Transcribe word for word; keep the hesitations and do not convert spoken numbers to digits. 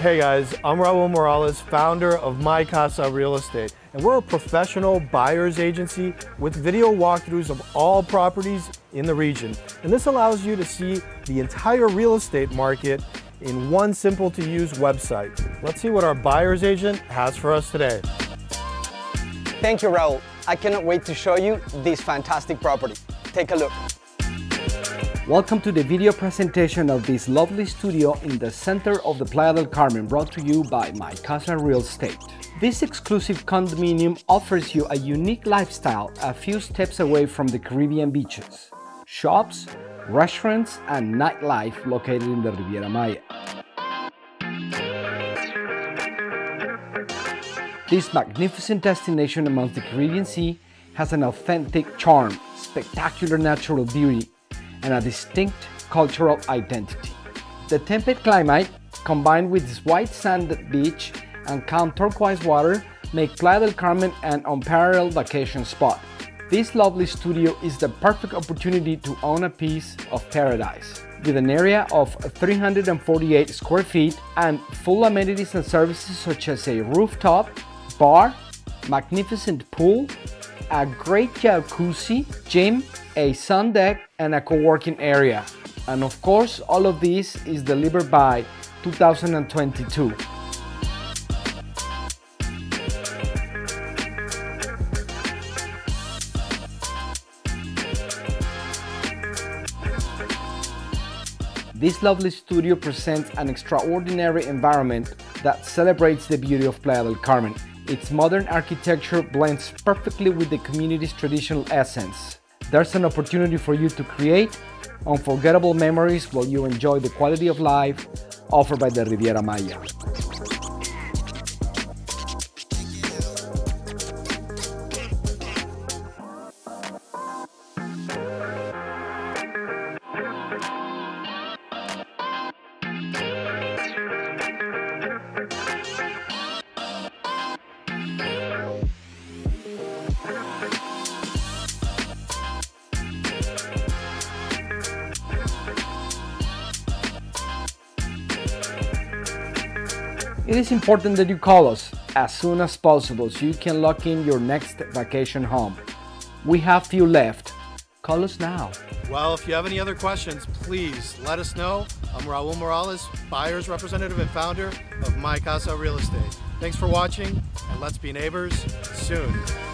Hey guys, I'm Raul Morales, founder of My Casa Real Estate, and we're a professional buyer's agency with video walkthroughs of all properties in the region. And this allows you to see the entire real estate market in one simple to use website. Let's see what our buyer's agent has for us today. Thank you, Raul. I cannot wait to show you this fantastic property. Take a look. Welcome to the video presentation of this lovely studio in the center of the Playa del Carmen, brought to you by My Casa Real Estate. This exclusive condominium offers you a unique lifestyle a few steps away from the Caribbean beaches, shops, restaurants, and nightlife located in the Riviera Maya. This magnificent destination amongst the Caribbean Sea has an authentic charm, spectacular natural beauty, and a distinct cultural identity. The temperate climate, combined with its white sanded beach and calm turquoise water, make Playa del Carmen an unparalleled vacation spot. This lovely studio is the perfect opportunity to own a piece of paradise. With an area of three hundred forty-eight square feet and full amenities and services such as a rooftop, bar, magnificent pool, a great jacuzzi, gym, a sun deck, and a co-working area. And of course, all of this is delivered by two thousand twenty-two. This lovely studio presents an extraordinary environment that celebrates the beauty of Playa del Carmen. Its modern architecture blends perfectly with the community's traditional essence. There's an opportunity for you to create unforgettable memories while you enjoy the quality of life offered by the Riviera Maya. It is important that you call us as soon as possible so you can lock in your next vacation home. We have few left. Call us now. Well, if you have any other questions, please let us know. I'm Raul Morales, buyer's representative and founder of My Casa Real Estate. Thanks for watching, and let's be neighbors soon.